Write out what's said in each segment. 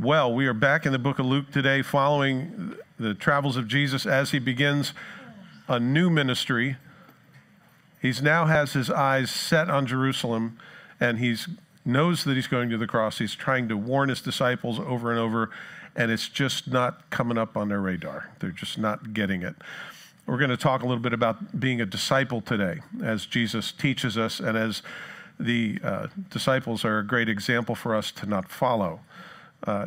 Well, we are back in the book of Luke today following the travels of Jesus as he begins a new ministry. He now has his eyes set on Jerusalem, and he knows that he's going to the cross. He's trying to warn his disciples over and over, and it's just not coming up on their radar. They're just not getting it. We're going to talk a little bit about being a disciple today as Jesus teaches us and as the disciples are a great example for us to not follow.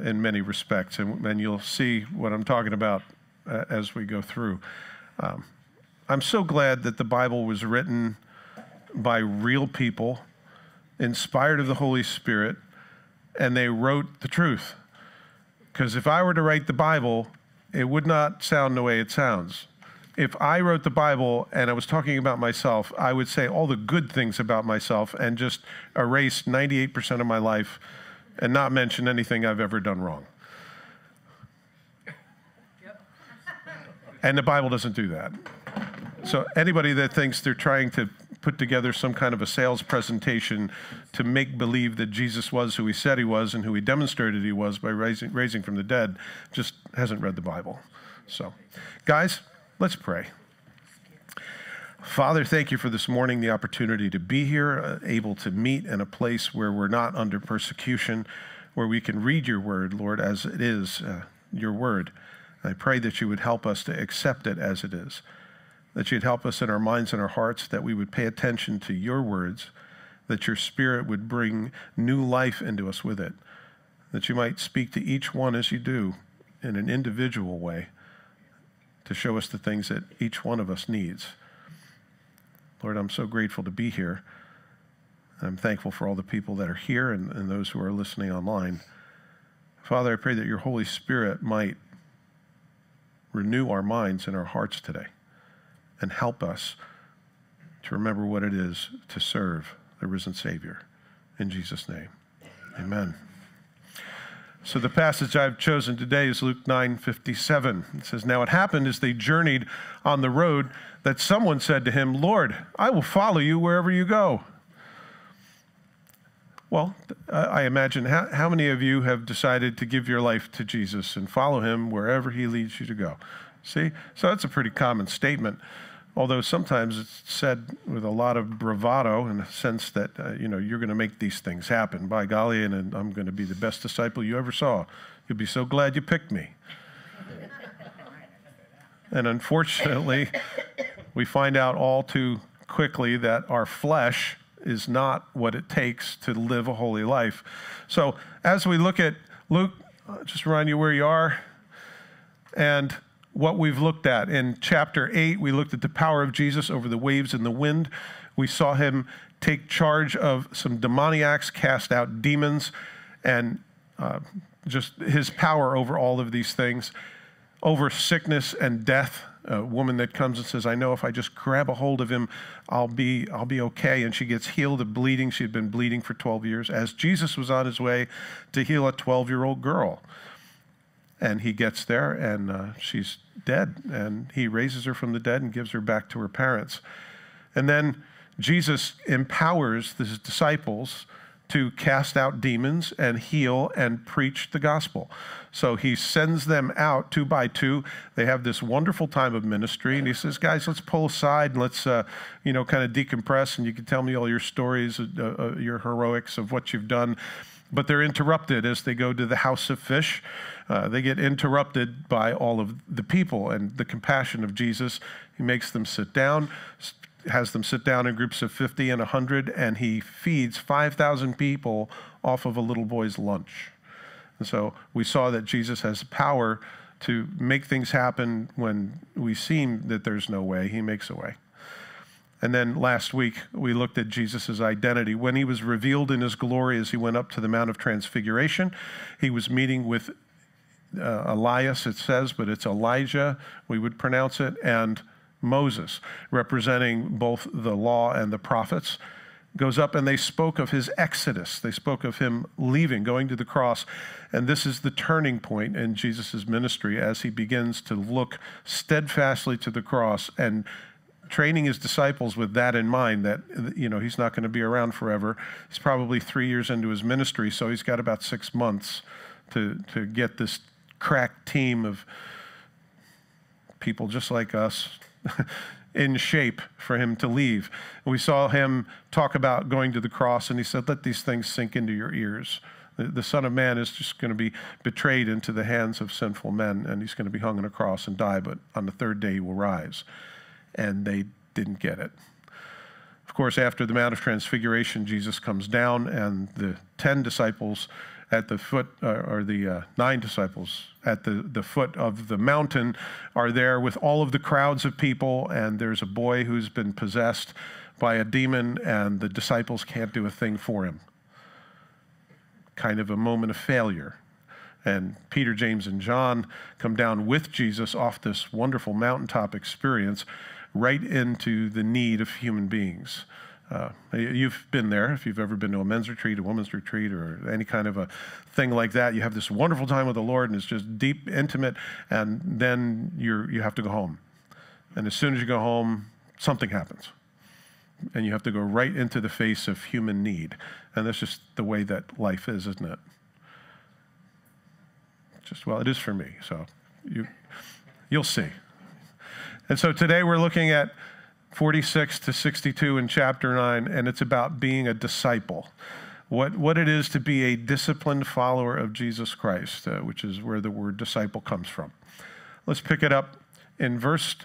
In many respects, and you'll see what I'm talking about as we go through. I'm so glad that the Bible was written by real people, inspired of the Holy Spirit, and they wrote the truth. Because if I were to write the Bible, it would not sound the way it sounds. If I wrote the Bible and I was talking about myself, I would say all the good things about myself and just erase 98% of my life and not mention anything I've ever done wrong. Yep. And the Bible doesn't do that. So anybody that thinks they're trying to put together some kind of a sales presentation to make believe that Jesus was who he said he was and who he demonstrated he was by raising from the dead just hasn't read the Bible. So, guys, let's pray. Father, thank you for this morning, the opportunity to be here, able to meet in a place where we're not under persecution, where we can read your word, Lord, as it is your word. I pray that you would help us to accept it as it is, that you'd help us in our minds and our hearts, that we would pay attention to your words, that your spirit would bring new life into us with it, that you might speak to each one as you do in an individual way to show us the things that each one of us needs. Lord, I'm so grateful to be here. I'm thankful for all the people that are here and those who are listening online. Father, I pray that your Holy Spirit might renew our minds and our hearts today and help us to remember what it is to serve the risen Savior. In Jesus' name, amen. So the passage I've chosen today is Luke 9:57. It says, "Now it happened as they journeyed on the road that someone said to him, 'Lord, I will follow you wherever you go.'" Well, I imagine how many of you have decided to give your life to Jesus and follow him wherever he leads you to go? See? So that's a pretty common statement, although sometimes it's said with a lot of bravado in the sense that, you know, you're going to make these things happen. By golly, and I'm going to be the best disciple you ever saw. You'll be so glad you picked me. And unfortunately, we find out all too quickly that our flesh is not what it takes to live a holy life. So as we look at Luke, I'll just remind you where you are. And what we've looked at. In chapter 8, we looked at the power of Jesus over the waves and the wind. We saw him take charge of some demoniacs, cast out demons, and just his power over all of these things, over sickness and death. A woman that comes and says, "I know if I just grab a hold of him, I'll be okay." And she gets healed of bleeding. She'd been bleeding for 12 years as Jesus was on his way to heal a 12-year-old girl. And he gets there, and she's dead, and he raises her from the dead and gives her back to her parents. And then Jesus empowers his disciples to cast out demons and heal and preach the gospel. So he sends them out 2 by 2. They have this wonderful time of ministry, and he says, "Guys, let's pull aside and let's, you know, kind of decompress, and you can tell me all your stories, your heroics of what you've done." But they're interrupted as they go to the house of fish. They get interrupted by all of the people and the compassion of Jesus. He makes them sit down, has them sit down in groups of 50 and 100, and he feeds 5,000 people off of a little boy's lunch. And so we saw that Jesus has power to make things happen when we seem that there's no way. He makes a way. And then last week, we looked at Jesus' identity. When he was revealed in his glory as he went up to the Mount of Transfiguration, he was meeting with Elias, it says, but it's Elijah, we would pronounce it, and Moses, representing both the law and the prophets, goes up and they spoke of his exodus. They spoke of him leaving, going to the cross. And this is the turning point in Jesus' ministry as he begins to look steadfastly to the cross and training his disciples with that in mind, that, you know, he's not going to be around forever. He's probably 3 years into his ministry, so he's got about 6 months to get this crack team of people just like us in shape for him to leave. And we saw him talk about going to the cross, and he said, let these things sink into your ears. The Son of Man is just going to be betrayed into the hands of sinful men, and he's going to be hung on a cross and die, but on the third day he will rise. And they didn't get it. Of course, after the Mount of Transfiguration, Jesus comes down, and the 10 disciples at the foot, or the 9 disciples at the foot of the mountain are there with all of the crowds of people, and there's a boy who's been possessed by a demon, and the disciples can't do a thing for him. Kind of a moment of failure. And Peter, James, and John come down with Jesus off this wonderful mountaintop experience right into the need of human beings. You've been there. If you've ever been to a men's retreat, a women's retreat, or any kind of a thing like that, you have this wonderful time with the Lord, and it's just deep, intimate, and then you have to go home. And as soon as you go home, something happens. And you have to go right into the face of human need. And that's just the way that life is, isn't it? Just, well, it is for me, so you'll see. And so today we're looking at 46 to 62 in chapter 9, and it's about being a disciple. What it is to be a disciplined follower of Jesus Christ, which is where the word disciple comes from. Let's pick it up in verse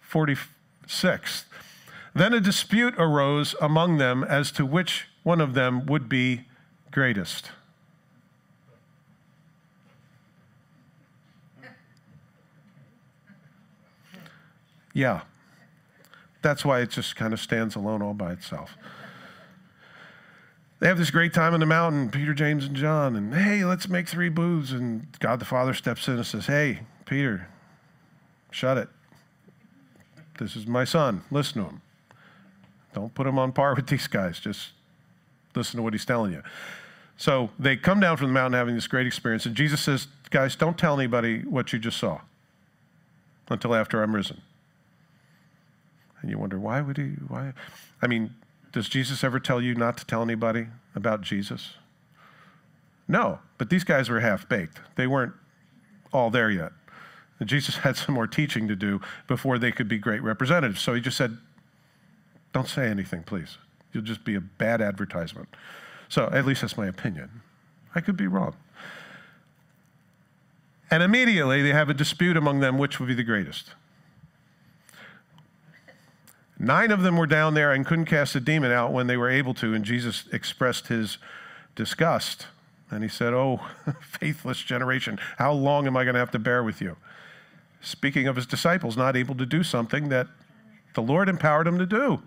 46. Then a dispute arose among them as to which one of them would be greatest. Yeah, that's why it just kind of stands alone all by itself. They have this great time on the mountain, Peter, James, and John, and hey, let's make 3 booths. And God the Father steps in and says, hey, Peter, shut it. This is my son. Listen to him. Don't put him on par with these guys. Just listen to what he's telling you. So they come down from the mountain having this great experience, and Jesus says, guys, don't tell anybody what you just saw until after I'm risen. And you wonder, why would he? Why? I mean, does Jesus ever tell you not to tell anybody about Jesus? No, but these guys were half-baked. They weren't all there yet. And Jesus had some more teaching to do before they could be great representatives. So he just said, don't say anything, please. You'll just be a bad advertisement. So at least that's my opinion. I could be wrong. And immediately they have a dispute among them, which would be the greatest. 9 of them were down there and couldn't cast a demon out when they were able to, and Jesus expressed his disgust. And he said, oh, faithless generation, how long am I going to have to bear with you? Speaking of his disciples not able to do something that the Lord empowered them to do.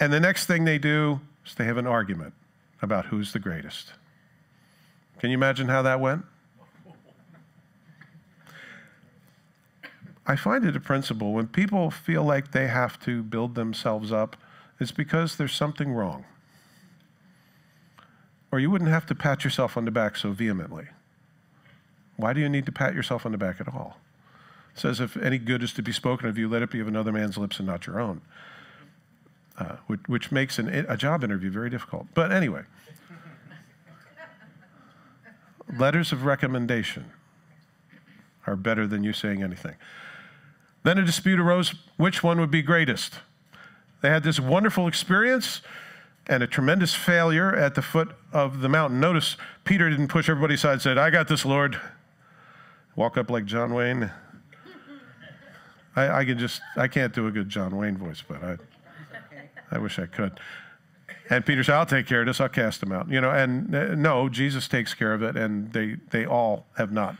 And the next thing they do is they have an argument about who's the greatest. Can you imagine how that went? I find it a principle. When people feel like they have to build themselves up, it's because there's something wrong. Or you wouldn't have to pat yourself on the back so vehemently. Why do you need to pat yourself on the back at all? It says, if any good is to be spoken of you, let it be of another man's lips and not your own, which makes a job interview very difficult. But anyway, letters of recommendation are better than you saying anything. Then a dispute arose, which one would be greatest? They had this wonderful experience and a tremendous failure at the foot of the mountain. Notice Peter didn't push everybody aside and said, I got this, Lord. Walk up like John Wayne. I can't do a good John Wayne voice, but I wish I could. And Peter said, I'll take care of this. I'll cast him out. You know, and no, Jesus takes care of it, and they all have not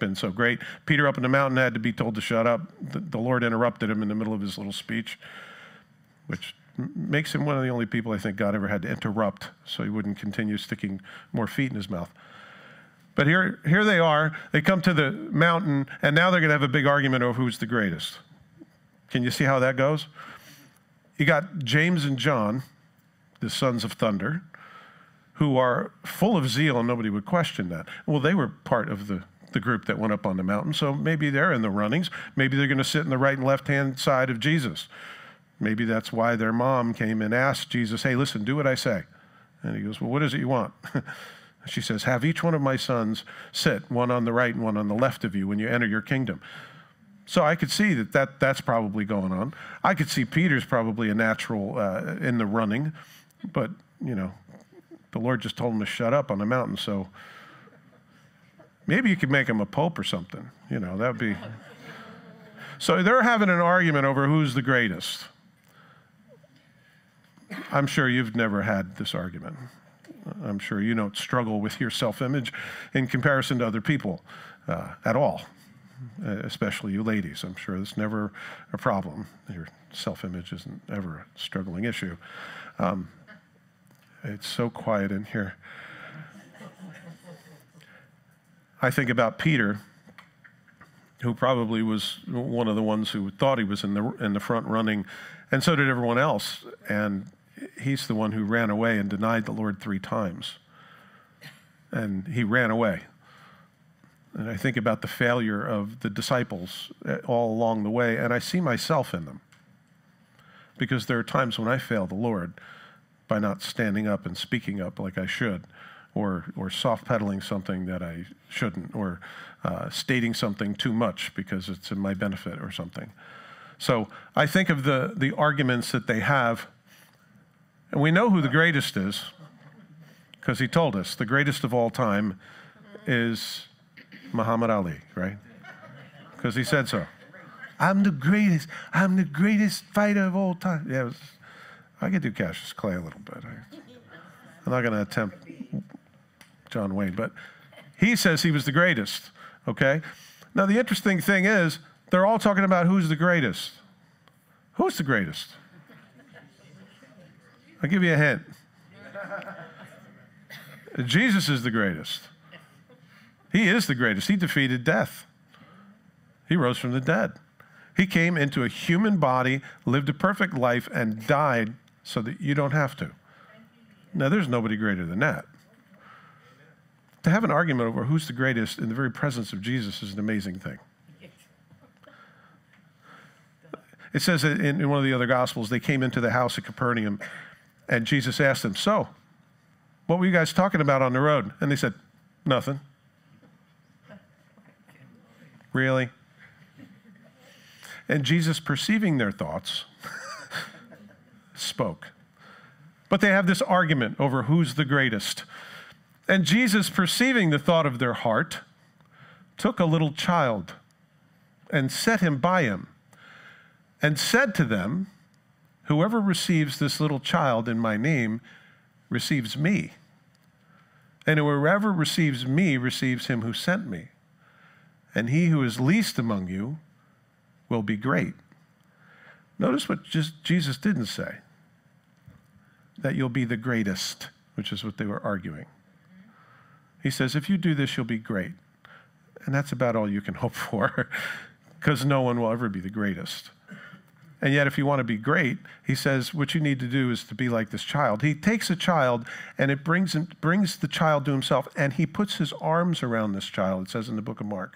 been so great. Peter up in the mountain had to be told to shut up. The Lord interrupted him in the middle of his little speech, which makes him one of the only people I think God ever had to interrupt so he wouldn't continue sticking more feet in his mouth. But here they are. They come to the mountain, and now they're going to have a big argument over who's the greatest. Can you see how that goes? You got James and John, the sons of thunder, who are full of zeal, and nobody would question that. Well, they were part of the group that went up on the mountain, so maybe they're in the runnings. Maybe they're going to sit in the right and left-hand side of Jesus. Maybe that's why their mom came and asked Jesus, hey, listen, do what I say. And he goes, well, what is it you want? She says, have each one of my sons sit, one on the right and one on the left of you when you enter your kingdom. So I could see that's probably going on. I could see Peter's probably a natural in the running, but, you know, the Lord just told him to shut up on the mountain, so maybe you could make him a pope or something. You know, that'd be... So they're having an argument over who's the greatest. I'm sure you've never had this argument. I'm sure you don't struggle with your self-image in comparison to other people at all, especially you ladies. I'm sure that's never a problem. Your self-image isn't ever a struggling issue. It's so quiet in here. I think about Peter, who probably was one of the ones who thought he was in the front running, and so did everyone else. And he's the one who ran away and denied the Lord 3 times. And he ran away. And I think about the failure of the disciples all along the way, and I see myself in them. Because there are times when I fail the Lord by not standing up and speaking up like I should, or soft-pedaling something that I shouldn't, or stating something too much because it's in my benefit or something. So I think of the arguments that they have, and we know who the greatest is, because he told us the greatest of all time is Muhammad Ali, right? Because he said so. I'm the greatest fighter of all time. Yeah, I could do Cassius Clay a little bit. I'm not going to attempt John Wayne, but he says he was the greatest, okay? Now, the interesting thing is, they're all talking about who's the greatest. Who's the greatest? I'll give you a hint. Jesus is the greatest. He is the greatest. He defeated death. He rose from the dead. He came into a human body, lived a perfect life, and died so that you don't have to. Now, there's nobody greater than that. To have an argument over who's the greatest in the very presence of Jesus is an amazing thing. It says in one of the other Gospels, they came into the house at Capernaum, and Jesus asked them, so, what were you guys talking about on the road? And they said, nothing. Really? And Jesus, perceiving their thoughts, spoke. But they have this argument over who's the greatest. And Jesus, perceiving the thought of their heart, took a little child and set him by him, and said to them, whoever receives this little child in my name receives me, and whoever receives me receives him who sent me. And he who is least among you will be great. Notice what Jesus didn't say, that you'll be the greatest, which is what they were arguing. He says, if you do this, you'll be great. And that's about all you can hope for, because no one will ever be the greatest. And yet, if you want to be great, he says, what you need to do is to be like this child. He takes a child, and it brings the child to himself, and he puts his arms around this child, it says in the book of Mark.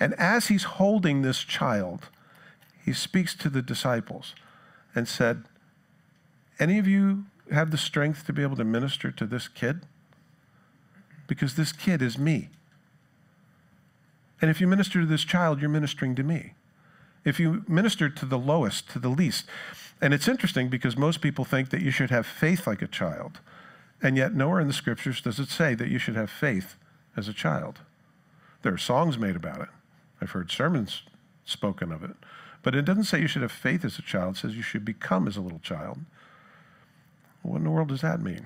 And as he's holding this child, he speaks to the disciples and said, any of you have the strength to be able to minister to this kid? Because this kid is me. And if you minister to this child, you're ministering to me. If you minister to the lowest, to the least. And it's interesting because most people think that you should have faith like a child. And yet nowhere in the scriptures does it say that you should have faith as a child. There are songs made about it. I've heard sermons spoken of it. But it doesn't say you should have faith as a child. It says you should become as a little child. What in the world does that mean?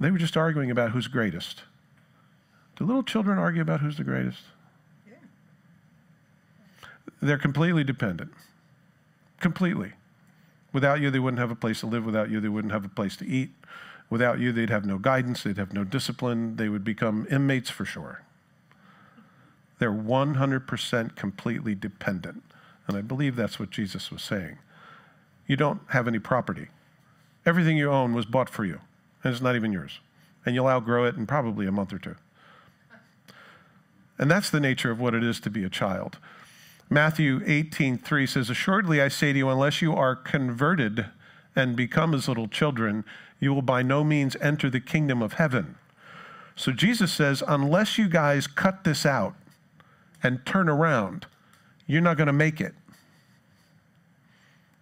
They were just arguing about who's greatest. Do little children argue about who's the greatest? They're completely dependent, completely. Without you, they wouldn't have a place to live. Without you, they wouldn't have a place to eat. Without you, they'd have no guidance. They'd have no discipline. They would become inmates for sure. They're 100% completely dependent. And I believe that's what Jesus was saying. You don't have any property. Everything you own was bought for you, and it's not even yours. And you'll outgrow it in probably a month or two. And that's the nature of what it is to be a child. Matthew 18:3 says, assuredly I say to you, unless you are converted and become as little children, you will by no means enter the kingdom of heaven. So Jesus says, unless you guys cut this out and turn around, you're not going to make it.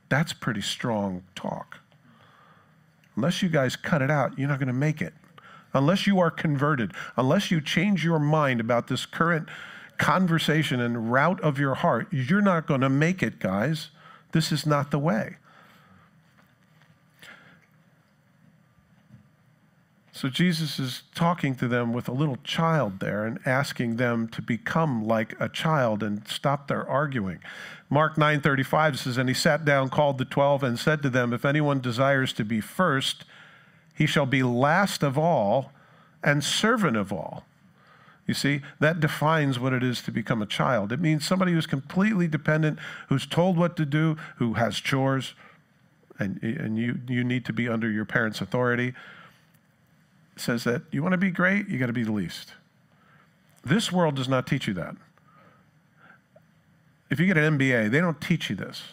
That's pretty strong talk. Unless you guys cut it out, you're not going to make it. Unless you are converted, unless you change your mind about this current conversation and route of your heart, you're not going to make it, guys. This is not the way. So Jesus is talking to them with a little child there and asking them to become like a child and stop their arguing. Mark 9:35 says, and he sat down, called the 12, and said to them, if anyone desires to be first, he shall be last of all and servant of all. You see, that defines what it is to become a child. It means somebody who's completely dependent, who's told what to do, who has chores, and you need to be under your parents' authority. Says that you want to be great, you got to be the least. This world does not teach you that. If you get an MBA, they don't teach you this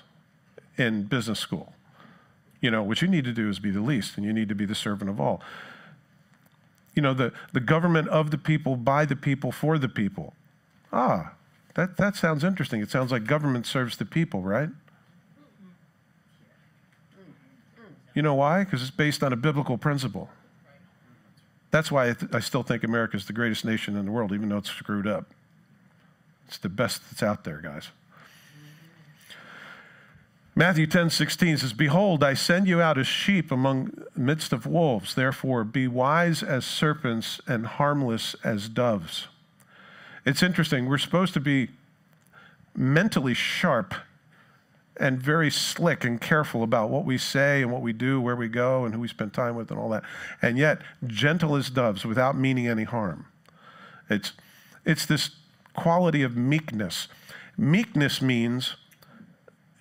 in business school. You know, what you need to do is be the least, and you need to be the servant of all. You know, the government of the people, by the people, for the people. Ah, that sounds interesting. It sounds like government serves the people, right? You know why? Because it's based on a biblical principle. That's why I still think America is the greatest nation in the world, even though it's screwed up. It's the best that's out there, guys. Matthew 10:16 says, behold, I send you out as sheep among midst of wolves. Therefore, be wise as serpents and harmless as doves. It's interesting. We're supposed to be mentally sharp and very slick and careful about what we say and what we do, where we go, and who we spend time with and all that. And yet, gentle as doves without meaning any harm. It's this quality of meekness. Meekness means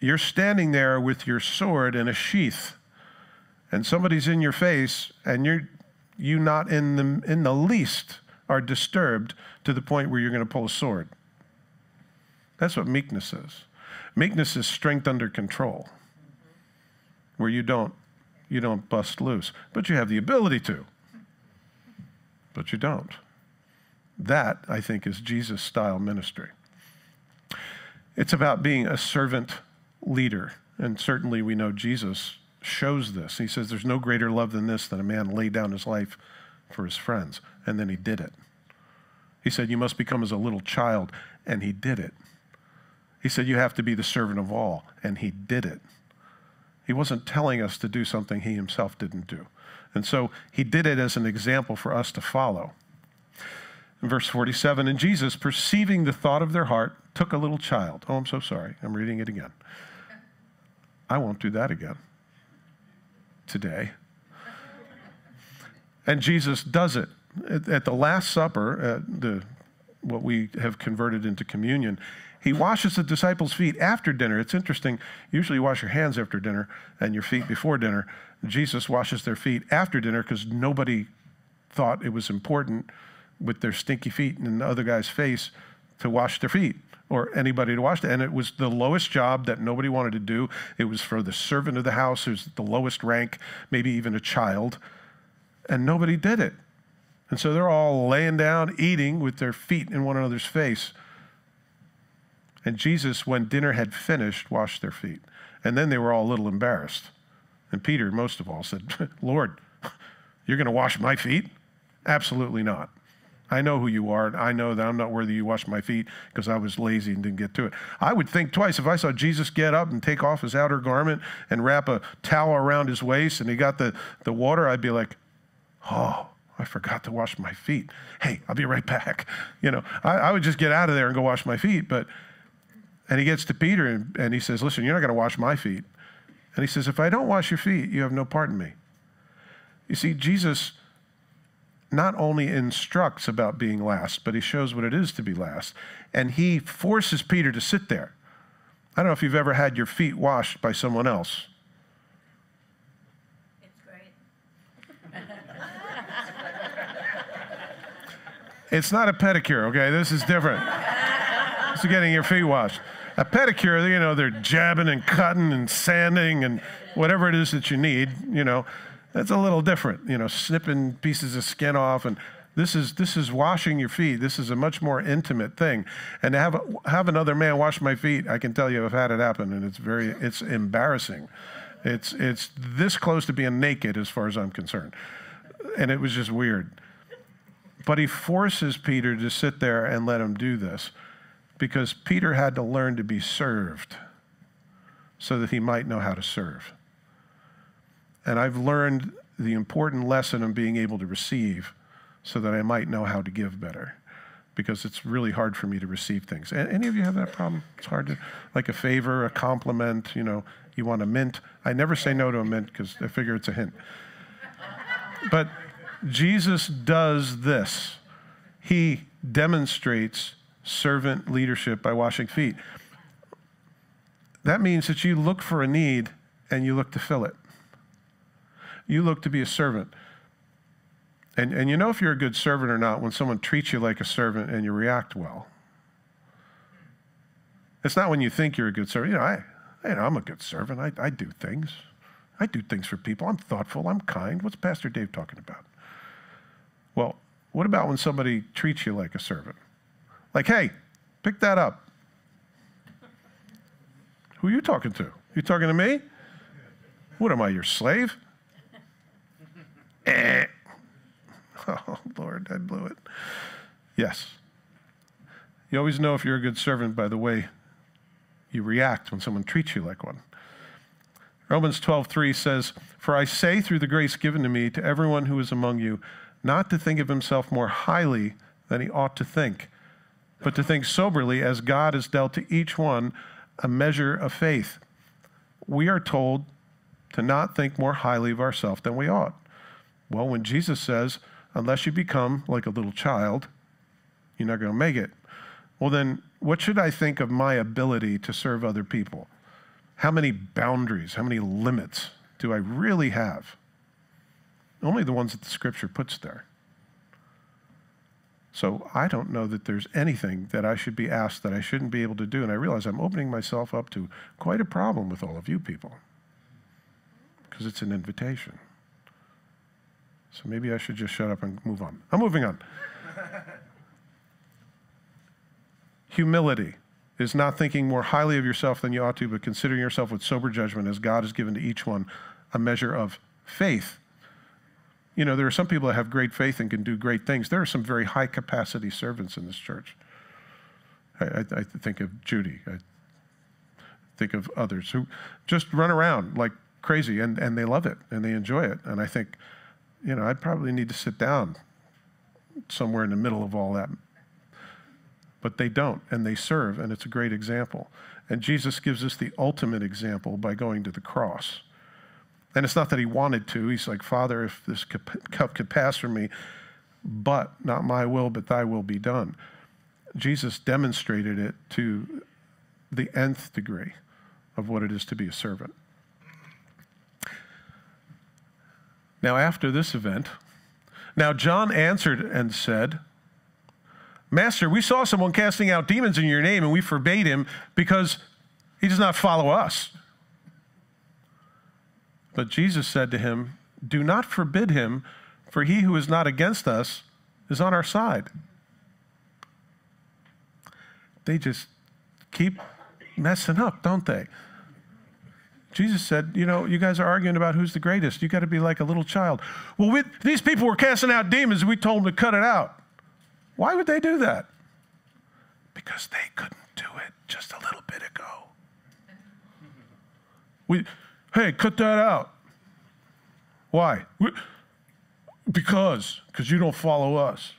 you're standing there with your sword in a sheath, and somebody's in your face, and you not in the least are disturbed to the point where you're going to pull a sword. That's what meekness is. Meekness is strength under control, where you don't bust loose, but you have the ability to, but you don't. That, I think, is Jesus-style ministry. It's about being a servant leader, and certainly we know Jesus shows this. He says there's no greater love than this, than a man lay down his life for his friends, and then he did it. He said you must become as a little child, and he did it. He said, you have to be the servant of all, and he did it. He wasn't telling us to do something he himself didn't do. And so he did it as an example for us to follow. In verse 47, and Jesus, perceiving the thought of their heart, took a little child. Oh, I'm so sorry. I'm reading it again. I won't do that again today. And Jesus does it. At the Last Supper, what we have converted into communion, he washes the disciples' feet after dinner. It's interesting. Usually you wash your hands after dinner and your feet before dinner. Jesus washes their feet after dinner because nobody thought it was important with their stinky feet in the other guy's face to wash their feet or anybody to wash them. And it was the lowest job that nobody wanted to do. It was for the servant of the house who's the lowest rank, maybe even a child. And nobody did it. And so they're all laying down, eating with their feet in one another's face. And Jesus, when dinner had finished, washed their feet. And then they were all a little embarrassed. And Peter, most of all, said, Lord, you're going to wash my feet? Absolutely not. I know who you are, and I know that I'm not worthy you wash my feet because I was lazy and didn't get to it. I would think twice if I saw Jesus get up and take off his outer garment and wrap a towel around his waist and he got the water, I'd be like, oh, I forgot to wash my feet. Hey, I'll be right back. You know, I would just get out of there and go wash my feet, but... And he gets to Peter and he says, listen, you're not going to wash my feet. And he says, if I don't wash your feet, you have no part in me. You see, Jesus not only instructs about being last, but he shows what it is to be last. And he forces Peter to sit there. I don't know if you've ever had your feet washed by someone else. It's great. It's not a pedicure, okay? This is different. So getting your feet washed. A pedicure, you know, they're jabbing and cutting and sanding and whatever it is that you need, you know. That's a little different, you know, snipping pieces of skin off, and this is washing your feet. This is a much more intimate thing. And to have another man wash my feet, I can tell you I've had it happen, and it's embarrassing. It's this close to being naked as far as I'm concerned. And it was just weird. But he forces Peter to sit there and let him do this, because Peter had to learn to be served so that he might know how to serve. And I've learned the important lesson of being able to receive so that I might know how to give better, because it's really hard for me to receive things. Any of you have that problem? It's hard to, like a favor, a compliment, you know, you want a mint. I never say no to a mint because I figure it's a hint. But Jesus does this. He demonstrates servant leadership by washing feet. That means that you look for a need and you look to fill it. You look to be a servant. And you know if you're a good servant or not when someone treats you like a servant and you react well. It's not when you think you're a good servant. You know, I'm a good servant. I do things. I do things for people. I'm thoughtful. I'm kind. What's Pastor Dave talking about? Well, what about when somebody treats you like a servant? Like, hey, pick that up. Who are you talking to? You talking to me? What am I, your slave? Oh, Lord, I blew it. Yes. You always know if you're a good servant by the way you react when someone treats you like one. Romans 12:3 says, "For I say through the grace given to me to everyone who is among you, not to think of himself more highly than he ought to think, but to think soberly as God has dealt to each one a measure of faith." We are told to not think more highly of ourselves than we ought. Well, when Jesus says, unless you become like a little child, you're not going to make it. Well, then what should I think of my ability to serve other people? How many boundaries, how many limits do I really have? Only the ones that the scripture puts there. So I don't know that there's anything that I should be asked that I shouldn't be able to do. And I realize I'm opening myself up to quite a problem with all of you people, because it's an invitation. So maybe I should just shut up and move on. I'm moving on. Humility is not thinking more highly of yourself than you ought to, but considering yourself with sober judgment, as God has given to each one a measure of faith. You know, there are some people that have great faith and can do great things. There are some very high capacity servants in this church. I think of Judy. I think of others who just run around like crazy, and they love it and they enjoy it. And I think, you know, I'd probably need to sit down somewhere in the middle of all that. But they don't, and they serve, and it's a great example. And Jesus gives us the ultimate example by going to the cross. And it's not that he wanted to. He's like, Father, if this cup could pass from me, but not my will, but thy will be done. Jesus demonstrated it to the nth degree of what it is to be a servant. Now, after this event, now John answered and said, "Master, we saw someone casting out demons in your name, and we forbade him because he does not follow us." But Jesus said to him, "Do not forbid him, for he who is not against us is on our side." They just keep messing up, don't they? Jesus said, you know, you guys are arguing about who's the greatest. You got to be like a little child. Well, these people were casting out demons, and we told them to cut it out. Why would they do that? Because they couldn't do it just a little bit ago. Hey, cut that out. Why? Because you don't follow us.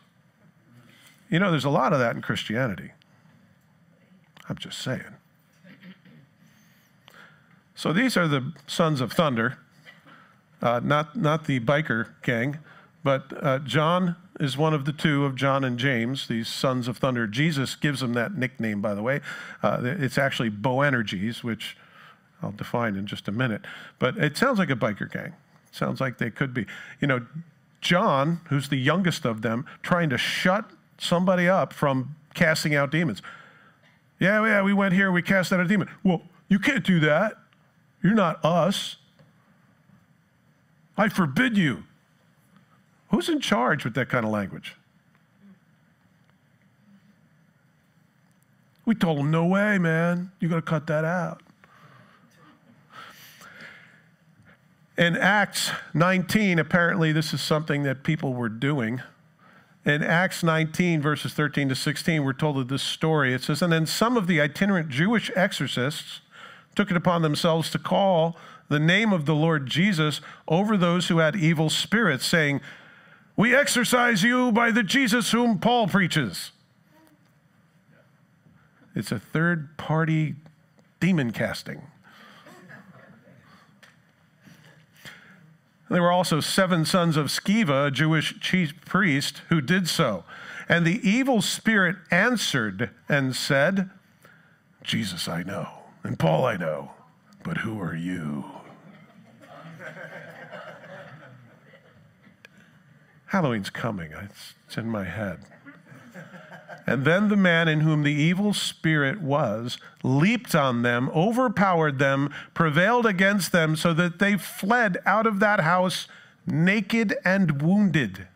You know, there's a lot of that in Christianity. I'm just saying. So these are the sons of thunder, not the biker gang, but John is one of the two of John and James, these sons of thunder. Jesus gives them that nickname, by the way. It's actually Boanerges, which I'll define in just a minute. But it sounds like a biker gang. It sounds like they could be. You know, John, who's the youngest of them, trying to shut somebody up from casting out demons. Yeah, we went here, we cast out a demon. Well, you can't do that. You're not us. I forbid you. Who's in charge with that kind of language? We told him, no way, man. You got to cut that out. In Acts 19, apparently this is something that people were doing. In Acts 19, verses 13 to 16, we're told of this story. It says, and then some of the itinerant Jewish exorcists took it upon themselves to call the name of the Lord Jesus over those who had evil spirits, saying, we exorcise you by the Jesus whom Paul preaches. It's a third-party demon casting. There were also 7 sons of Sceva, a Jewish chief priest, who did so. And the evil spirit answered and said, Jesus I know, and Paul I know, but who are you? Halloween's coming. It's in my head. And then the man in whom the evil spirit was leaped on them, overpowered them, prevailed against them, so that they fled out of that house naked and wounded.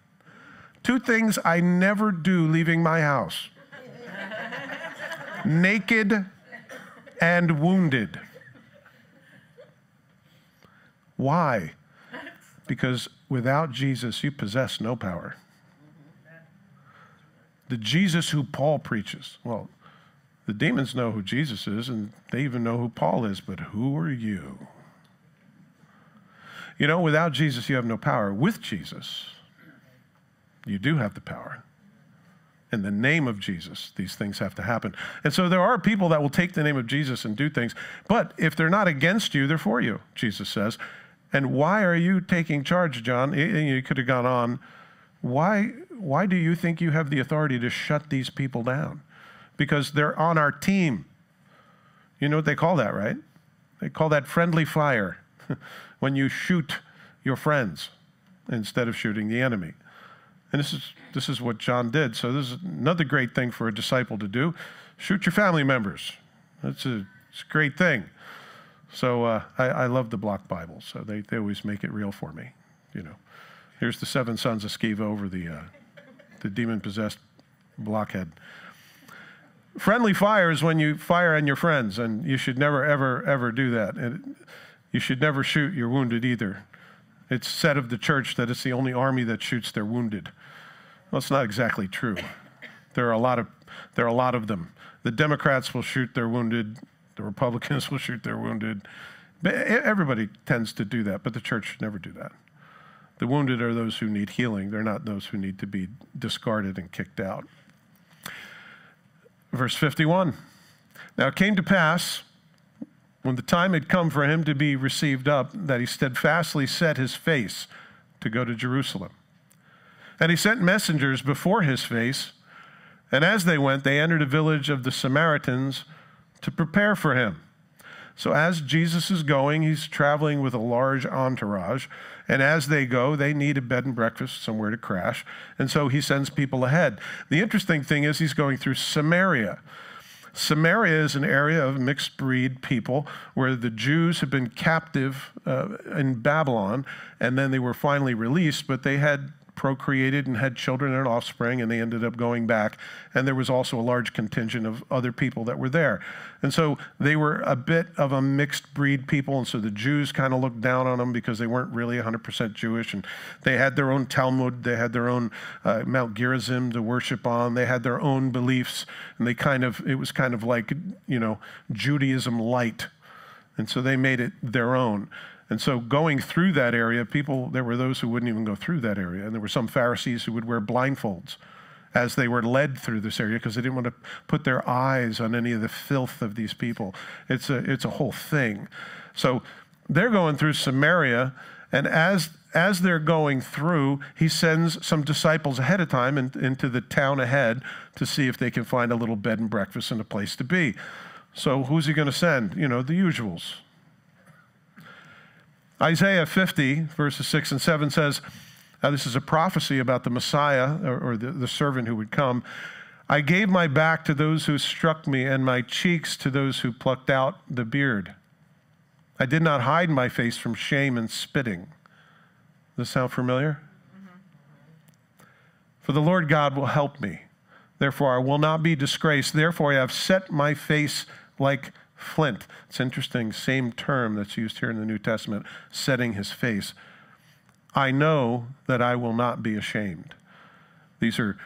2 things I never do leaving my house. Naked and wounded. Why? Because without Jesus, you possess no power. The Jesus who Paul preaches. Well, the demons know who Jesus is, and they even know who Paul is, but who are you? You know, without Jesus, you have no power. With Jesus, you do have the power. In the name of Jesus, these things have to happen. And so there are people that will take the name of Jesus and do things, but if they're not against you, they're for you, Jesus says. And why are you taking charge, John? You could have gone on. Why do you think you have the authority to shut these people down? Because they're on our team. You know what they call that, right? They call that friendly fire, when you shoot your friends instead of shooting the enemy. And this is what John did. So this is another great thing for a disciple to do. Shoot your family members. It's a great thing. So I love the block Bible. So they always make it real for me, you know. Here's the 7 sons of Sceva over the demon-possessed blockhead. Friendly fire is when you fire on your friends, and you should never, ever, ever do that. And you should never shoot your wounded either. It's said of the church that it's the only army that shoots their wounded. Well, it's not exactly true. There are a lot of them. The Democrats will shoot their wounded. The Republicans will shoot their wounded. Everybody tends to do that, but the church should never do that. The wounded are those who need healing. They're not those who need to be discarded and kicked out. Verse 51. Now it came to pass, when the time had come for him to be received up, that he steadfastly set his face to go to Jerusalem. And he sent messengers before his face, and as they went, they entered a village of the Samaritans to prepare for him. So as Jesus is going, he's traveling with a large entourage, and as they go, they need a bed and breakfast, somewhere to crash, and so he sends people ahead. The interesting thing is he's going through Samaria. Samaria is an area of mixed breed people where the Jews have been captive in Babylon, and then they were finally released, but they had procreated and had children and offspring, and they ended up going back. And there was also a large contingent of other people that were there. And so they were a bit of a mixed breed people, and so the Jews kind of looked down on them because they weren't really 100% Jewish, and they had their own Talmud, they had their own Mount Gerizim to worship on, they had their own beliefs, and it was kind of like, you know, Judaism light. And so they made it their own. And so going through that area, there were those who wouldn't even go through that area. And there were some Pharisees who would wear blindfolds as they were led through this area because they didn't want to put their eyes on any of the filth of these people. It's a whole thing. So they're going through Samaria, and as they're going through, he sends some disciples ahead of time into the town ahead to see if they can find a little bed and breakfast and a place to be. So who's he going to send? You know, the usuals. Isaiah 50, verses 6 and 7 says, this is a prophecy about the Messiah, or the servant who would come. I gave my back to those who struck me, and my cheeks to those who plucked out the beard. I did not hide my face from shame and spitting. Does this sound familiar? For the Lord God will help me. Therefore, I will not be disgraced. Therefore, I have set my face like flint. It's interesting, same term that's used here in the New Testament, setting his face. I know that I will not be ashamed. These are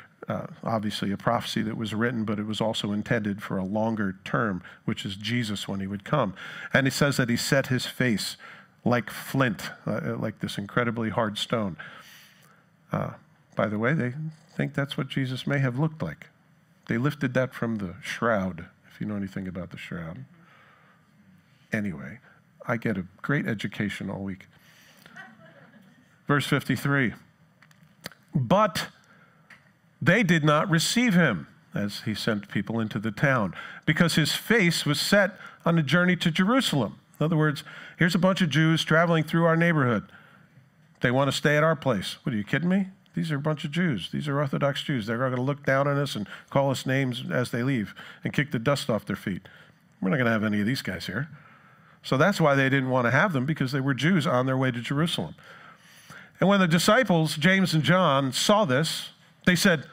obviously a prophecy that was written, but it was also intended for a longer term, which is Jesus when he would come. And it says that he set his face like flint, like this incredibly hard stone. By the way, they think that's what Jesus may have looked like. They lifted that from the shroud, if you know anything about the shroud. Anyway, I get a great education all week. Verse 53, but they did not receive him as he sent people into the town because his face was set on a journey to Jerusalem. In other words, here's a bunch of Jews traveling through our neighborhood. They want to stay at our place. What, are you kidding me? These are a bunch of Jews. These are Orthodox Jews. They're going to look down on us and call us names as they leave and kick the dust off their feet. We're not going to have any of these guys here. So that's why they didn't want to have them, because they were Jews on their way to Jerusalem. And when the disciples, James and John, saw this, they said,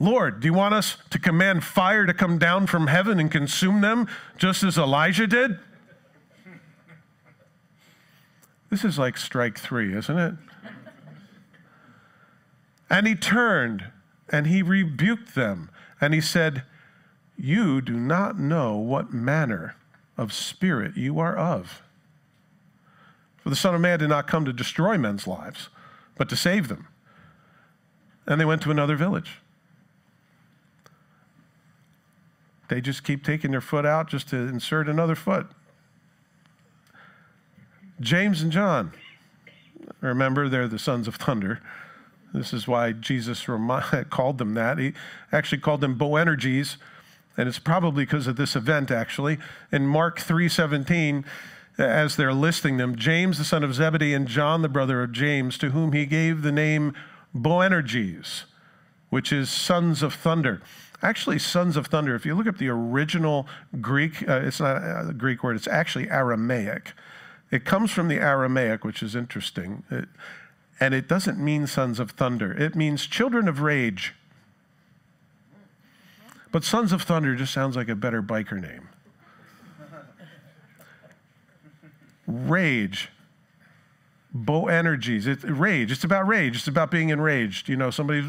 Lord, do you want us to command fire to come down from heaven and consume them just as Elijah did? This is like strike three, isn't it? And he turned and he rebuked them and he said, you do not know what manner of spirit you are of. For the Son of Man did not come to destroy men's lives, but to save them. And they went to another village. They just keep taking their foot out just to insert another foot. James and John, remember, they're the sons of thunder. This is why Jesus called them that. He actually called them Boanerges, and it's probably because of this event, actually. In Mark 3:17, as they're listing them, James, the son of Zebedee, and John, the brother of James, to whom he gave the name Boanerges, which is sons of thunder. Actually, sons of thunder, if you look up the original Greek, it's not a Greek word, it's actually Aramaic. It comes from the Aramaic, which is interesting. And it doesn't mean sons of thunder. It means children of rage. But sons of thunder just sounds like a better biker name. Rage. Boanerges. It's rage. It's about rage. It's about being enraged. You know, somebody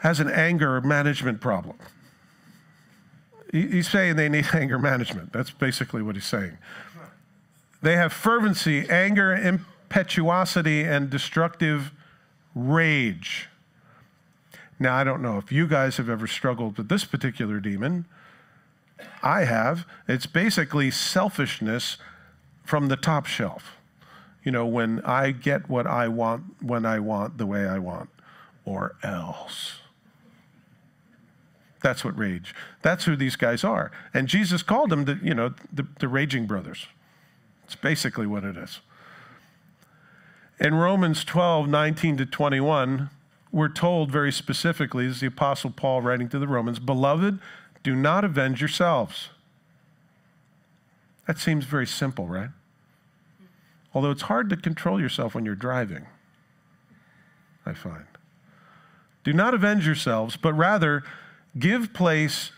has an anger management problem. He's saying they need anger management. That's basically what he's saying. They have fervency, anger, impetuosity, and destructive rage. Now, I don't know if you guys have ever struggled with this particular demon. I have. It's basically selfishness from the top shelf. You know, when I get what I want, when I want, the way I want, or else. That's what rage. That's who these guys are. And Jesus called them, the raging brothers. It's basically what it is. In Romans 12:19 to 21, we're told very specifically, this is the Apostle Paul writing to the Romans, beloved, do not avenge yourselves. That seems very simple, right? Although it's hard to control yourself when you're driving, I find. Do not avenge yourselves, but rather give place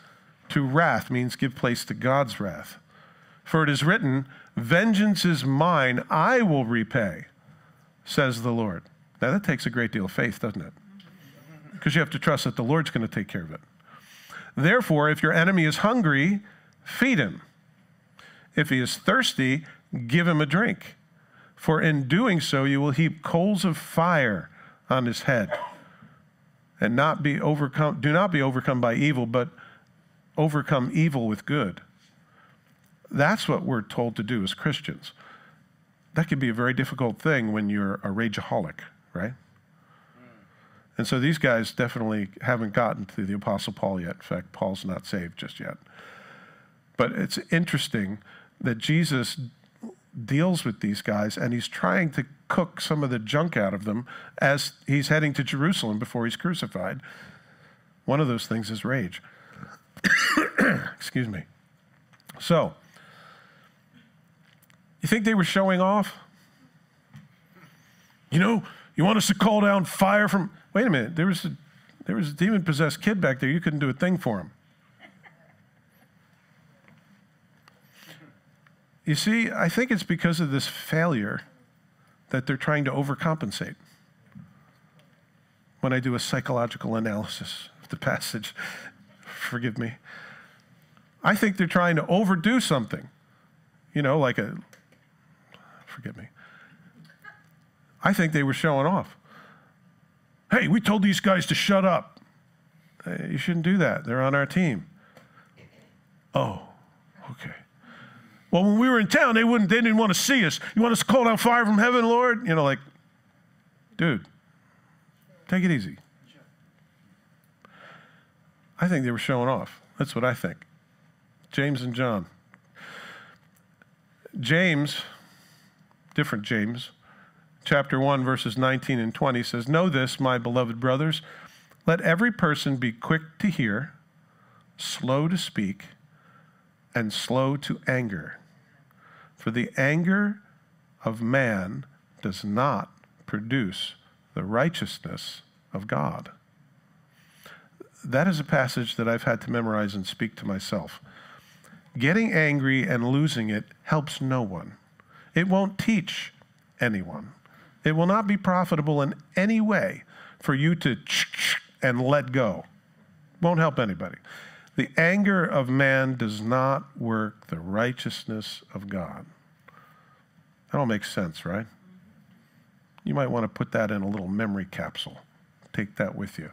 to wrath, means give place to God's wrath. For it is written, vengeance is mine, I will repay, says the Lord. Now that takes a great deal of faith, doesn't it? Because you have to trust that the Lord's going to take care of it. Therefore, if your enemy is hungry, feed him. If he is thirsty, give him a drink. For in doing so, you will heap coals of fire on his head. And not be overcome, do not be overcome by evil, but overcome evil with good. That's what we're told to do as Christians. That could be a very difficult thing when you're a rageaholic, right? And so these guys definitely haven't gotten to the Apostle Paul yet. In fact, Paul's not saved just yet. But it's interesting that Jesus deals with these guys, and he's trying to cook some of the junk out of them as he's heading to Jerusalem before he's crucified. One of those things is rage. Excuse me. So, you think they were showing off? You know, you want us to call down fire from... Wait a minute, there was a demon-possessed kid back there. You couldn't do a thing for him. You see, I think it's because of this failure that they're trying to overcompensate. When I do a psychological analysis of the passage, forgive me, I think they're trying to overdo something. You know, like a, forgive me. I think they were showing off. Hey, we told these guys to shut up. Hey, you shouldn't do that. They're on our team. Oh, okay. Well, when we were in town, they didn't want to see us. You want us to call down fire from heaven, Lord? You know, like, dude, take it easy. I think they were showing off. That's what I think. James and John. James, different James, chapter 1, verses 19 and 20 says, "Know this, my beloved brothers, let every person be quick to hear, slow to speak, and slow to anger. For the anger of man does not produce the righteousness of God." That is a passage that I've had to memorize and speak to myself. Getting angry and losing it helps no one. It won't teach anyone. It will not be profitable in any way for you to and let go. Won't help anybody. The anger of man does not work the righteousness of God. That all makes sense, right? You might want to put that in a little memory capsule. Take that with you.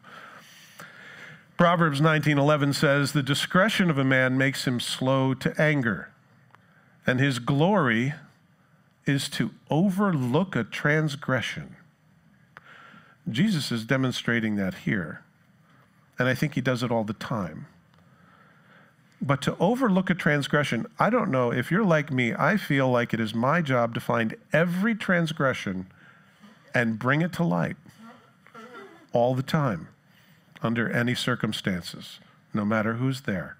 Proverbs 19:11 says, "The discretion of a man makes him slow to anger, and his glory is to overlook a transgression." Jesus is demonstrating that here, and I think he does it all the time. But to overlook a transgression, I don't know if you're like me, I feel like it is my job to find every transgression and bring it to light all the time, under any circumstances, no matter who's there,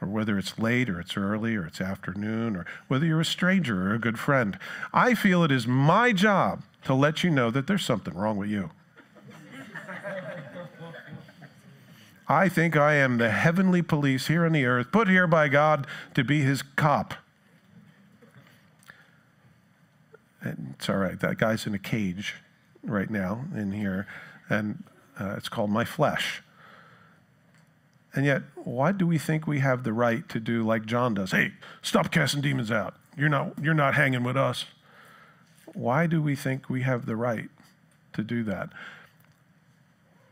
or whether it's late or it's early or it's afternoon, or whether you're a stranger or a good friend. I feel it is my job to let you know that there's something wrong with you. I think I am the heavenly police here on the earth, put here by God to be his cop. And it's all right. That guy's in a cage right now in here, and it's called my flesh. And yet, why do we think we have the right to do like John does? Hey, stop casting demons out. You're not hanging with us. Why do we think we have the right to do that?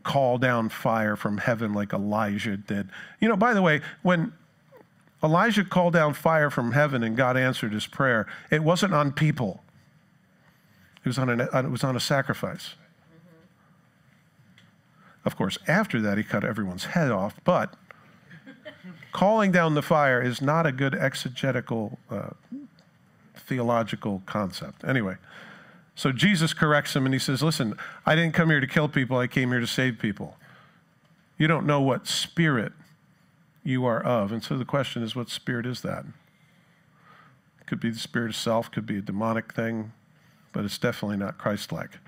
Call down fire from heaven like Elijah did. You know, by the way, when Elijah called down fire from heaven and God answered his prayer, it wasn't on people. It was on a sacrifice. Of course, after that, he cut everyone's head off, but calling down the fire is not a good exegetical, theological concept. Anyway, so Jesus corrects him and he says, listen, I didn't come here to kill people, I came here to save people. You don't know what spirit you are of. And so the question is, what spirit is that? It could be the spirit of self, could be a demonic thing, but it's definitely not Christ-like.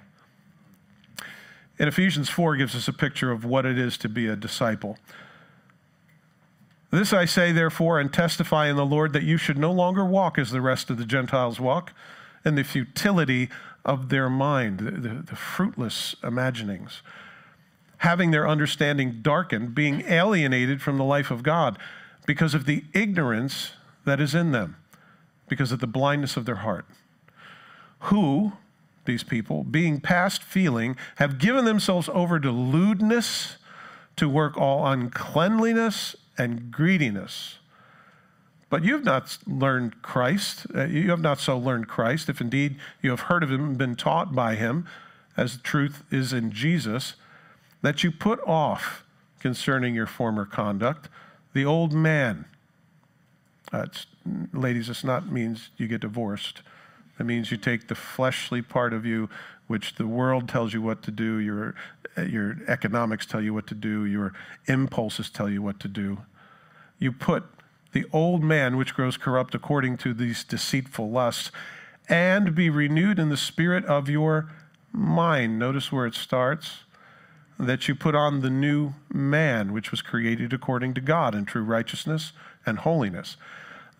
And Ephesians 4 gives us a picture of what it is to be a disciple. "This I say, therefore, and testify in the Lord, that you should no longer walk as the rest of the Gentiles walk, in the futility of their mind," the fruitless imaginings, "having their understanding darkened, being alienated from the life of God because of the ignorance that is in them, because of the blindness of their heart, who," these people, "being past feeling, have given themselves over to lewdness, to work all uncleanliness and greediness. But you have not learned Christ. You have not so learned Christ, if indeed you have heard of him and been taught by him, as the truth is in Jesus, that you put off concerning your former conduct the old man." Ladies, this not means you get divorced. That means you take the fleshly part of you, which the world tells you what to do, your economics tell you what to do, your impulses tell you what to do. "You put the old man, which grows corrupt according to these deceitful lusts, and be renewed in the spirit of your mind. Notice where it starts, that you put on the new man, which was created according to God in true righteousness and holiness.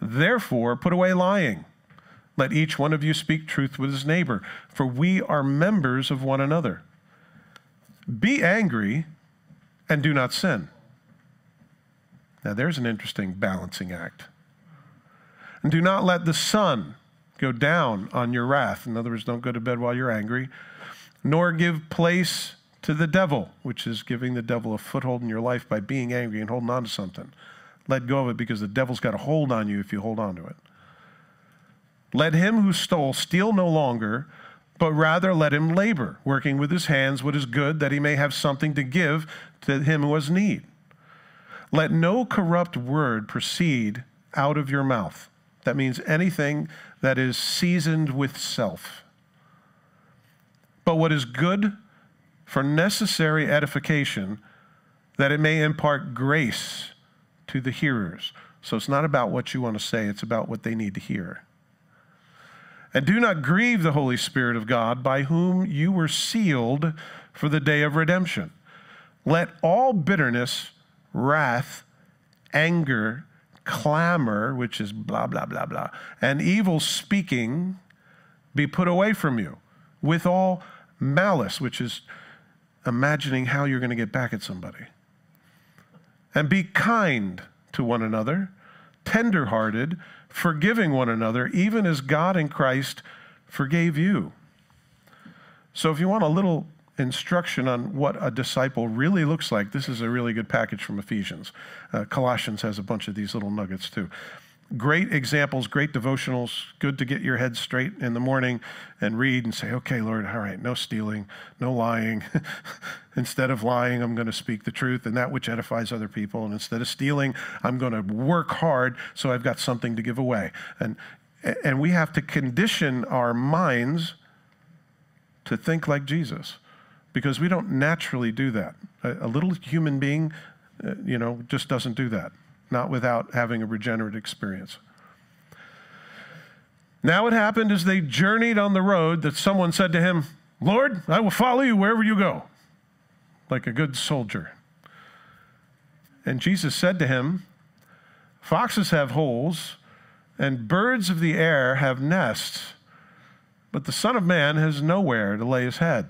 Therefore, put away lying. Let each one of you speak truth with his neighbor, for we are members of one another. Be angry and do not sin. Now, there's an interesting balancing act. And do not let the sun go down on your wrath. In other words, don't go to bed while you're angry, nor give place to the devil, which is giving the devil a foothold in your life by being angry and holding on to something. Let go of it, because the devil's got a hold on you if you hold on to it. Let him who stole steal no longer, but rather let him labor, working with his hands what is good, that he may have something to give to him who has need. Let no corrupt word proceed out of your mouth. That means anything that is seasoned with self, but what is good for necessary edification, that it may impart grace to the hearers. So it's not about what you want to say, it's about what they need to hear. And do not grieve the Holy Spirit of God, by whom you were sealed for the day of redemption. Let all bitterness, wrath, anger, clamor, which is blah, blah, blah, blah, and evil speaking be put away from you, with all malice, which is imagining how you're going to get back at somebody. And be kind to one another, tender-hearted, forgiving one another, even as God in Christ forgave you. So if you want a little instruction on what a disciple really looks like, this is a really good package from Ephesians. Colossians has a bunch of these little nuggets too. Great examples, great devotionals, good to get your head straight in the morning and read and say, okay, Lord, all right, no stealing, no lying. Instead of lying, I'm going to speak the truth and that which edifies other people. And instead of stealing, I'm going to work hard so I've got something to give away. And we have to condition our minds to think like Jesus, because we don't naturally do that. A little human being, just doesn't do that. Not without having a regenerate experience. Now it happened as they journeyed on the road that someone said to him, Lord, I will follow you wherever you go, like a good soldier. And Jesus said to him, foxes have holes, and birds of the air have nests, but the Son of Man has nowhere to lay his head.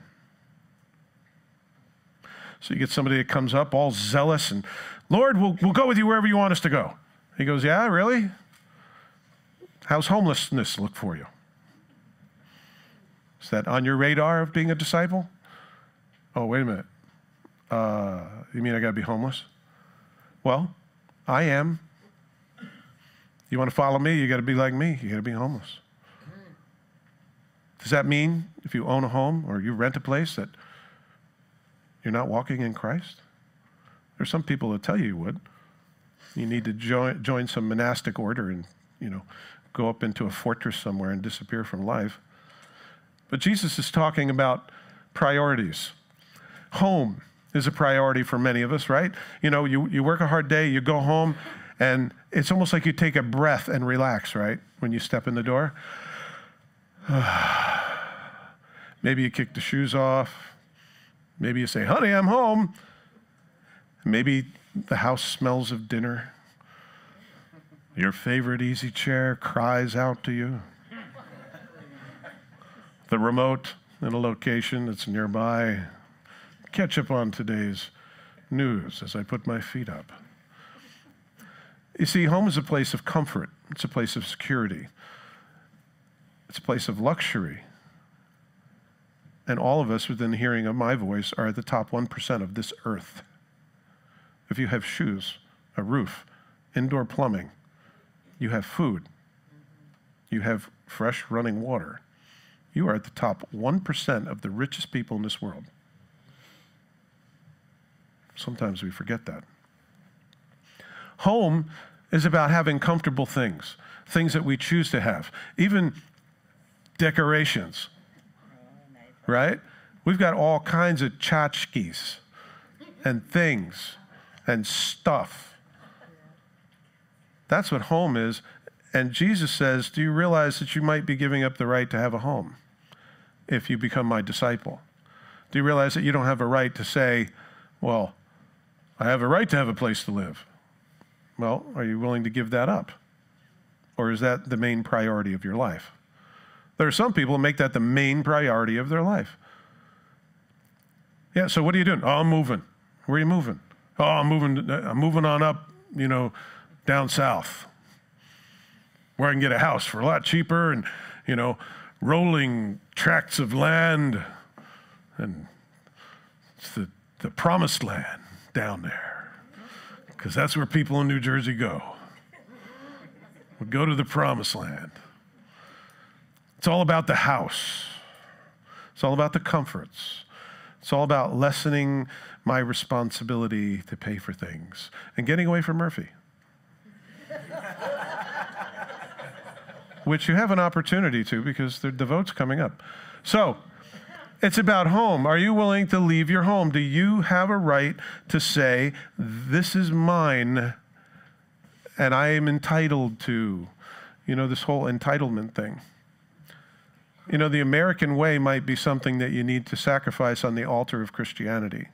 So you get somebody that comes up all zealous and, Lord, we'll go with you wherever you want us to go. He goes, yeah, really? How's homelessness look for you? Is that on your radar of being a disciple? Oh, wait a minute. You mean I got to be homeless? Well, I am. You want to follow me, you got to be like me. You got to be homeless. Does that mean if you own a home or you rent a place that you're not walking in Christ? There's some people that tell you you would. You need to join some monastic order and, go up into a fortress somewhere and disappear from life. But Jesus is talking about priorities. Home is a priority for many of us, right? You work a hard day, you go home, and it's almost like you take a breath and relax, right? When you step in the door. Maybe you kick the shoes off. Maybe you say, honey, I'm home. Maybe the house smells of dinner. Your favorite easy chair cries out to you. The remote in a location that's nearby. Catch up on today's news as I put my feet up. You see, home is a place of comfort. It's a place of security. It's a place of luxury. And all of us within the hearing of my voice are at the top 1% of this earth. If you have shoes, a roof, indoor plumbing, you have food, you have fresh running water, you are at the top 1% of the richest people in this world. Sometimes we forget that. Home is about having comfortable things, things that we choose to have, even decorations, right? We've got all kinds of tchotchkes and things and stuff. That's what home is. And Jesus says, do you realize that you might be giving up the right to have a home? if you become my disciple. Do you realize that you don't have a right to say, well, I have a right to have a place to live? Well, are you willing to give that up? Or is that the main priority of your life? There are some people who make that the main priority of their life. Yeah, so what are you doing? Oh, I'm moving. Where are you moving? Oh, I'm moving on up, you know, down south, where I can get a house for a lot cheaper and, you know, rolling tracts of land, and it's the promised land down there, because that's where people in New Jersey go. We go to the promised land. It's all about the house. It's all about the comforts. It's all about lessening my responsibility to pay for things and getting away from Murphy. Which you have an opportunity to, because the vote's coming up. So it's about home. Are you willing to leave your home? Do you have a right to say, this is mine and I am entitled to, you know, this whole entitlement thing? You know, the American way might be something that you need to sacrifice on the altar of Christianity.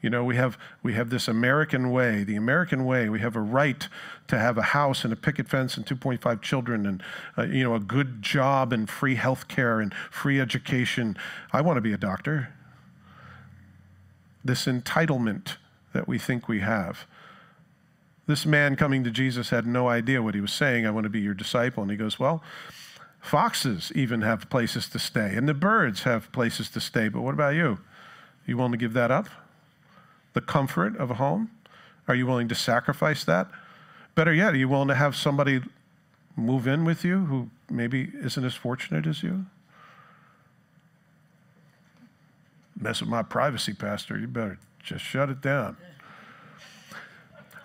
You know, we have this American way, the American way. We have a right to have a house and a picket fence and 2.5 children and, you know, a good job and free health care and free education. I want to be a doctor. This entitlement that we think we have. This man coming to Jesus had no idea what he was saying. I want to be your disciple. And he goes, well, foxes even have places to stay, and the birds have places to stay, but what about you? You willing to give that up? The comfort of a home? Are you willing to sacrifice that? Better yet, are you willing to have somebody move in with you who maybe isn't as fortunate as you? Mess with my privacy, Pastor. You better just shut it down.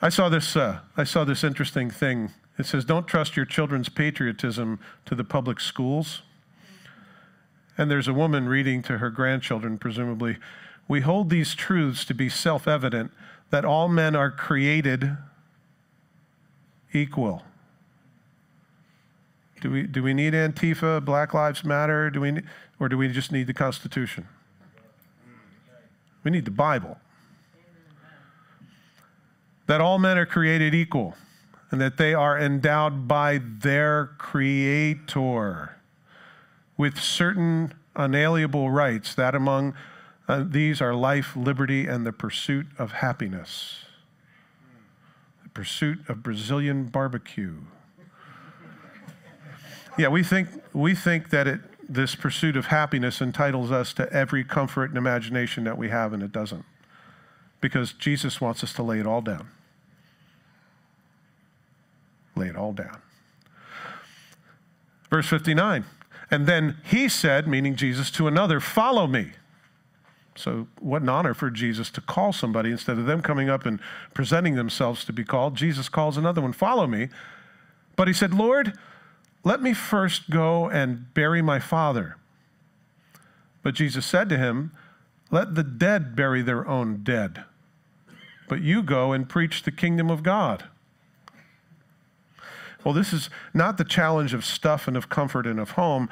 I saw this interesting thing. It says, don't trust your children's patriotism to the public schools. And there's a woman reading to her grandchildren, presumably, we hold these truths to be self-evident, that all men are created equal. Do we need Antifa, Black Lives Matter? Or do we just need the Constitution? We need the Bible. That all men are created equal, and that they are endowed by their Creator with certain unalienable rights, that among these are life, liberty, and the pursuit of happiness. The pursuit of Brazilian barbecue. Yeah, we think that this pursuit of happiness entitles us to every comfort and imagination that we have, and it doesn't. Because Jesus wants us to lay it all down. Lay it all down. Verse 59, and then he said, meaning Jesus, to another, follow me. So what an honor for Jesus to call somebody. Instead of them coming up and presenting themselves to be called, Jesus calls another one, follow me. But he said, Lord, let me first go and bury my father. But Jesus said to him, let the dead bury their own dead, but you go and preach the kingdom of God. Well, this is not the challenge of stuff and of comfort and of home,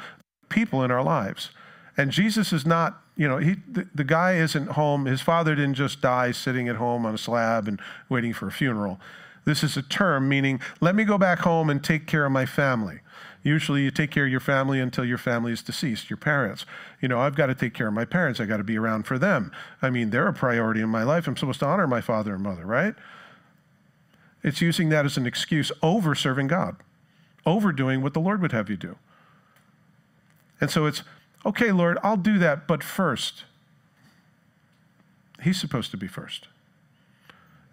people in our lives. And Jesus is not, you know, the guy isn't home. His father didn't just die sitting at home on a slab and waiting for a funeral. This is a term meaning, let me go back home and take care of my family. Usually you take care of your family until your family is deceased, your parents. You know, I've got to take care of my parents. I've got to be around for them. I mean, they're a priority in my life. I'm supposed to honor my father and mother, right? It's using that as an excuse over serving God, overdoing what the Lord would have you do. And so it's, okay, Lord, I'll do that, but first. He's supposed to be first.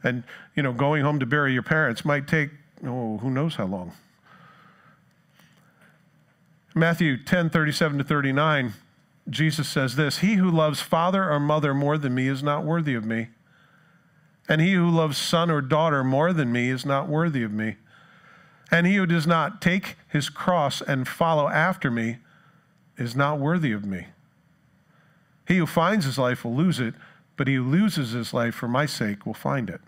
And, you know, going home to bury your parents might take, oh, who knows how long. Matthew 10:37 to 39, Jesus says this, he who loves father or mother more than me is not worthy of me. And he who loves son or daughter more than me is not worthy of me. And he who does not take his cross and follow after me is not worthy of me. He who finds his life will lose it, but he who loses his life for my sake will find it.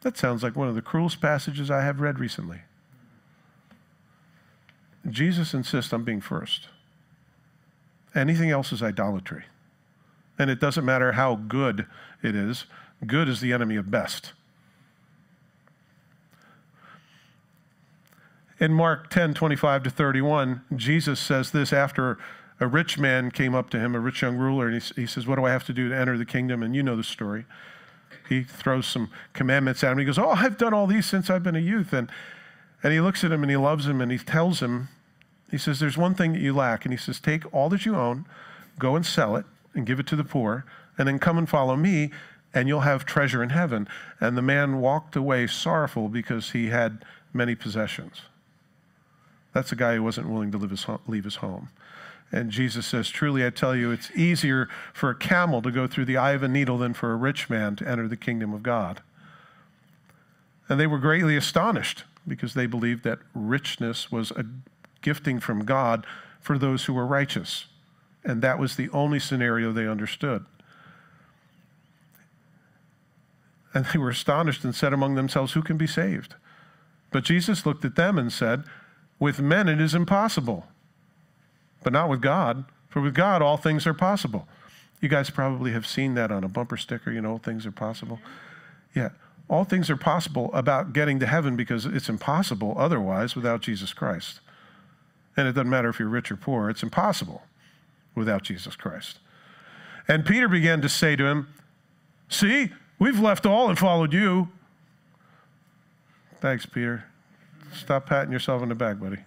That sounds like one of the cruelest passages I have read recently. Jesus insists on being first. Anything else is idolatry. And it doesn't matter how good it is. Good is the enemy of best. In Mark 10:25 to 31, Jesus says this after a rich man came up to him, a rich young ruler, and he says, what do I have to do to enter the kingdom? And you know the story. He throws some commandments at him. He goes, oh, I've done all these since I've been a youth. And he looks at him and he loves him and he tells him, he says, there's one thing that you lack. And he says, take all that you own, go and sell it and give it to the poor, and then come and follow me and you'll have treasure in heaven. And the man walked away sorrowful because he had many possessions. That's a guy who wasn't willing to leave his home. And Jesus says, truly, I tell you, it's easier for a camel to go through the eye of a needle than for a rich man to enter the kingdom of God. And they were greatly astonished because they believed that richness was a gifting from God for those who were righteous. And that was the only scenario they understood. And they were astonished and said among themselves, who can be saved? But Jesus looked at them and said, with men it is impossible, but not with God, for with God all things are possible. You guys probably have seen that on a bumper sticker, you know, things are possible. Yeah, all things are possible about getting to heaven because it's impossible otherwise without Jesus Christ. And it doesn't matter if you're rich or poor, it's impossible without Jesus Christ. And Peter began to say to him, see, we've left all and followed you. Thanks, Peter. Stop patting yourself on the back, buddy.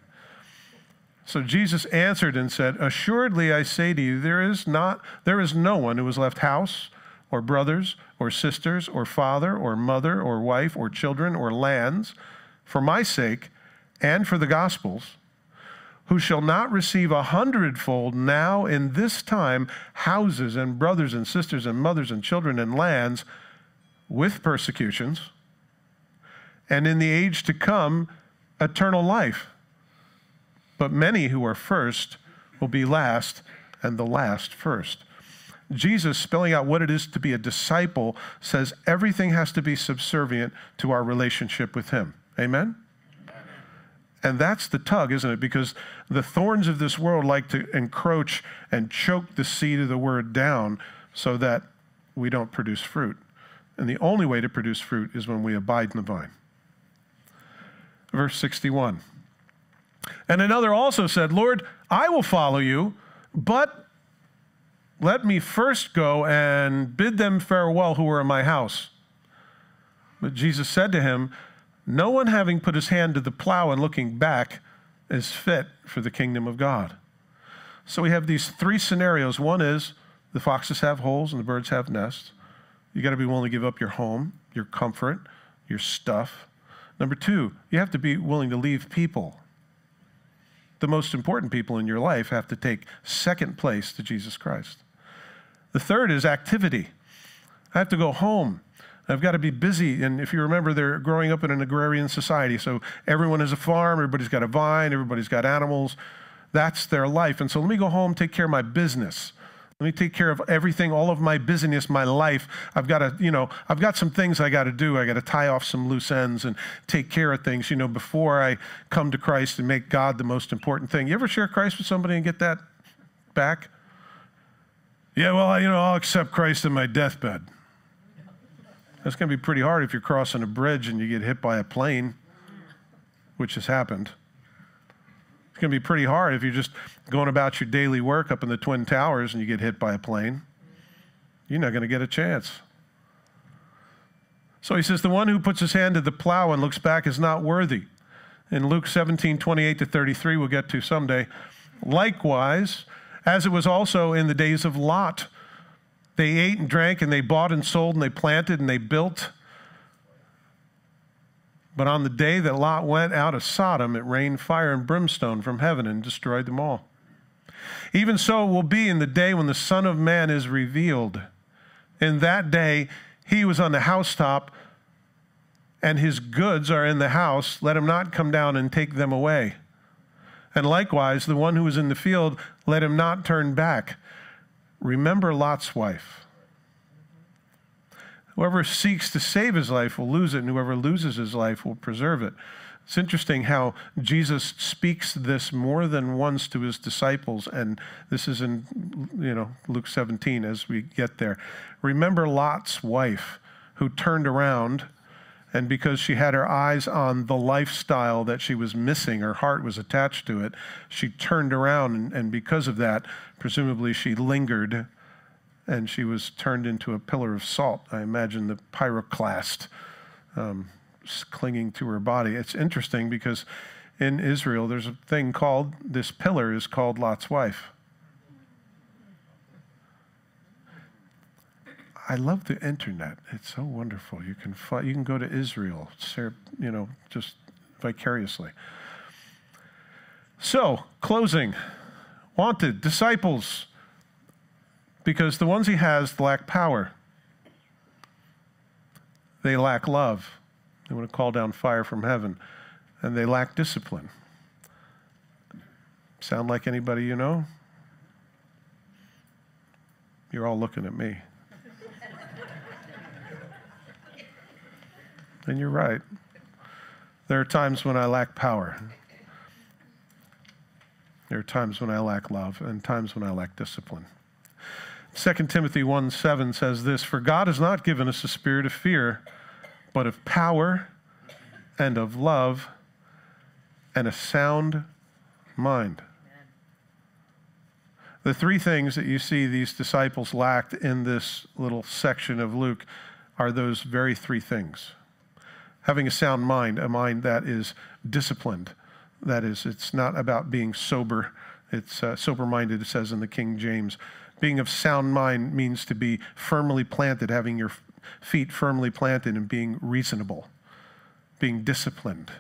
So Jesus answered and said, assuredly, I say to you, there is no one who has left house or brothers or sisters or father or mother or wife or children or lands for my sake and for the gospel's, who shall not receive 100-fold now in this time houses and brothers and sisters and mothers and children and lands with persecutions, and in the age to come, eternal life. But many who are first will be last, and the last first. Jesus, spelling out what it is to be a disciple, says everything has to be subservient to our relationship with him. Amen? And that's the tug, isn't it? Because the thorns of this world like to encroach and choke the seed of the word down so that we don't produce fruit. And the only way to produce fruit is when we abide in the vine. Verse 61, and another also said, Lord, I will follow you, but let me first go and bid them farewell who are in my house. But Jesus said to him, no one having put his hand to the plow and looking back is fit for the kingdom of God. So we have these three scenarios. One is the foxes have holes and the birds have nests. You got to be willing to give up your home, your comfort, your stuff. Number two, you have to be willing to leave people. The most important people in your life have to take second place to Jesus Christ. The third is activity. I have to go home. I've got to be busy. And if you remember, they're growing up in an agrarian society. So everyone has a farm. Everybody's got a vine. Everybody's got animals. That's their life. And so let me go home, take care of my business. Let me take care of everything, all of my busyness, my life. I've got to, you know, I've got some things I got to do. I got to tie off some loose ends and take care of things, you know, before I come to Christ and make God the most important thing. You ever share Christ with somebody and get that back? Yeah, well, you know, I'll accept Christ in my deathbed. That's going to be pretty hard if you're crossing a bridge and you get hit by a plane, which has happened. It's going to be pretty hard if you're just going about your daily work up in the Twin Towers and you get hit by a plane. You're not going to get a chance. So he says, the one who puts his hand to the plow and looks back is not worthy. In Luke 17:28 to 33, we'll get to someday. Likewise, as it was also in the days of Lot, they ate and drank and they bought and sold and they planted and they built. But on the day that Lot went out of Sodom, it rained fire and brimstone from heaven and destroyed them all. Even so it will be in the day when the Son of Man is revealed. In that day, he was on the housetop, and his goods are in the house. Let him not come down and take them away. And likewise, the one who is in the field, let him not turn back. Remember Lot's wife. Whoever seeks to save his life will lose it, and whoever loses his life will preserve it. It's interesting how Jesus speaks this more than once to his disciples, and this is in Luke 17 as we get there. Remember Lot's wife, who turned around, and because she had her eyes on the lifestyle that she was missing, her heart was attached to it, she turned around, and because of that, presumably she lingered, and she was turned into a pillar of salt. I imagine the pyroclast clinging to her body. It's interesting because in Israel, there's a thing called, this pillar is called Lot's wife. I love the internet. It's so wonderful. You can go to Israel, just vicariously. So, closing. Wanted, disciples, because the ones he has lack power. They lack love. They want to call down fire from heaven. And they lack discipline. Sound like anybody you know? You're all looking at me. And you're right. There are times when I lack power. There are times when I lack love and times when I lack discipline. 2 Timothy 1:7 says this, "For God has not given us a spirit of fear, but of power and of love and a sound mind." Amen. The three things that you see these disciples lacked in this little section of Luke are those very three things. Having a sound mind, a mind that is disciplined. That is, it's not about being sober. It's sober-minded, it says in the King James. Being of sound mind means to be firmly planted, having your feet firmly planted and being reasonable, being disciplined,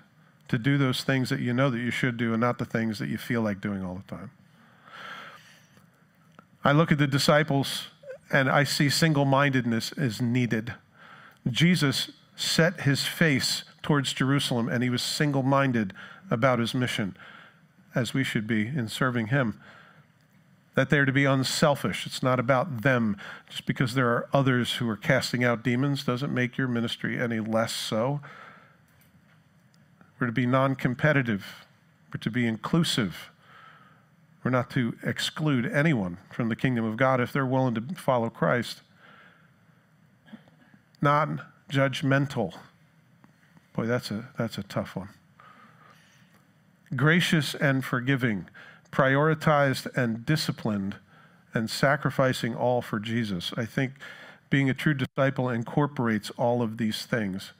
to do those things that you know that you should do and not the things that you feel like doing all the time. I look at the disciples and I see single-mindedness is needed. Jesus set his face towards Jerusalem and he was single-minded about his mission, as we should be in serving him. That they're to be unselfish. It's not about them. Just because there are others who are casting out demons doesn't make your ministry any less so. We're to be non-competitive. We're to be inclusive. We're not to exclude anyone from the kingdom of God if they're willing to follow Christ. Non-judgmental. Boy, that's a tough one. Gracious and forgiving. Prioritized and disciplined and sacrificing all for Jesus. I think being a true disciple incorporates all of these things.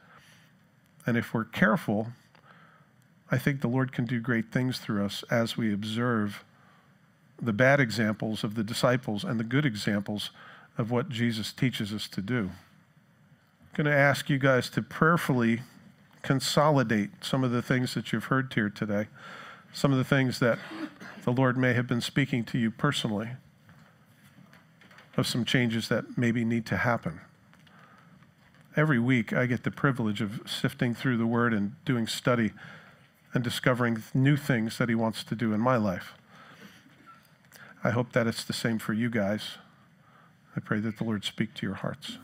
And if we're careful, I think the Lord can do great things through us as we observe the bad examples of the disciples and the good examples of what Jesus teaches us to do. I'm going to ask you guys to prayerfully consolidate some of the things that you've heard here today, some of the things that the Lord may have been speaking to you personally of some changes that maybe need to happen. Every week I get the privilege of sifting through the Word and doing study and discovering new things that He wants to do in my life. I hope that it's the same for you guys. I pray that the Lord speak to your hearts.